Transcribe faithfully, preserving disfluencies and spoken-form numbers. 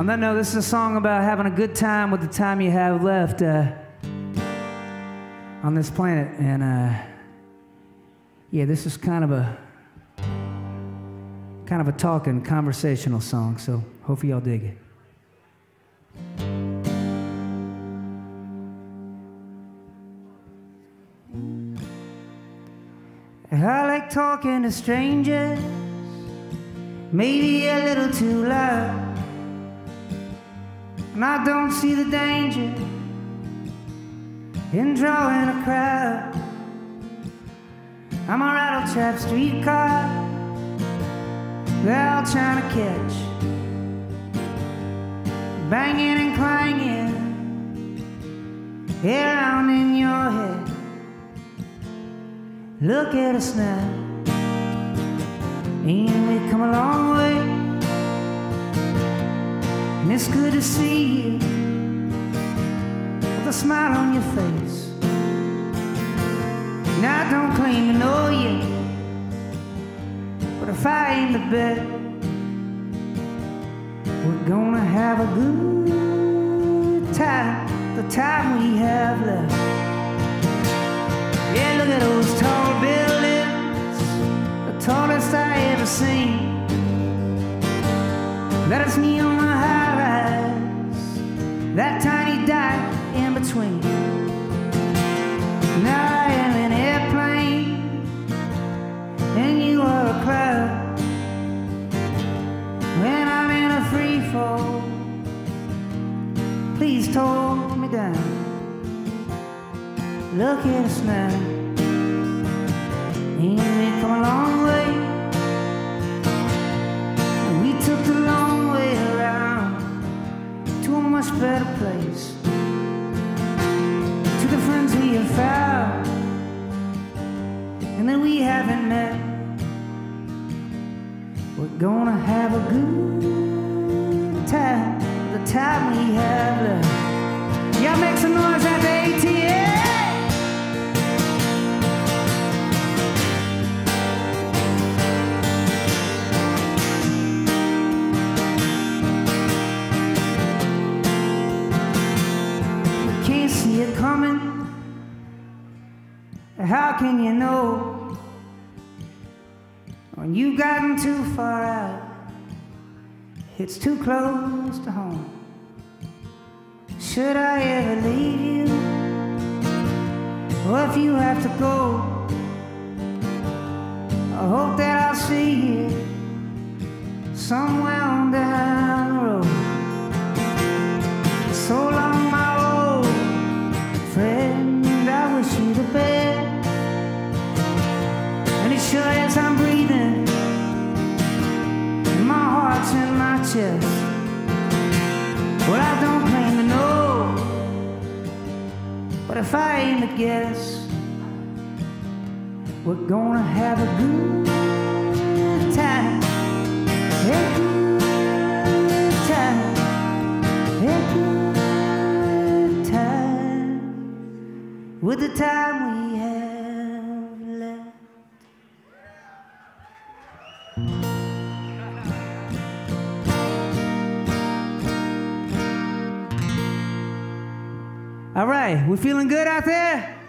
On that note, this is a song about having a good time with the time you have left uh, on this planet. And uh, yeah, this is kind of a kind of a talking, conversational song. So hopefully y'all dig it. I like talking to strangers, maybe a little too loud, and I don't see the danger in drawing a crowd. I'm a rattle-trap streetcar they're all trying to catch, banging and clanging around in your head. Look at us now, and we've come a long way, and it's good to see you with a smile on your face. And I don't claim to know you, but if I ain't the best, we're gonna have a good time, the time we have left. Yeah, look at those tall buildings, the tallest I ever seen. That is me on the high rise, that tiny dot in between. Now I am an airplane, and you are a cloud. When I'm in a free fall, please tore me down. Look at us now, and we've come a long way, and we took the long way around to a much better place. To the friends we have found and that we haven't met, we're gonna have a good time, the time we have left. Y'all make some noise at the A T L. You're coming, how can you know when you've gotten too far out? It's too close to home. Should I ever leave you, or if you have to go, I hope that I'll see you somewhere on down the road. So long, friend, I wish you the best, and it sure as I'm breathing, my heart's in my chest. Well, I don't claim to know, but if I ain't a guess, we're gonna have a good time, a good time, a good time. With the time we have left. All right, we're feeling good out there?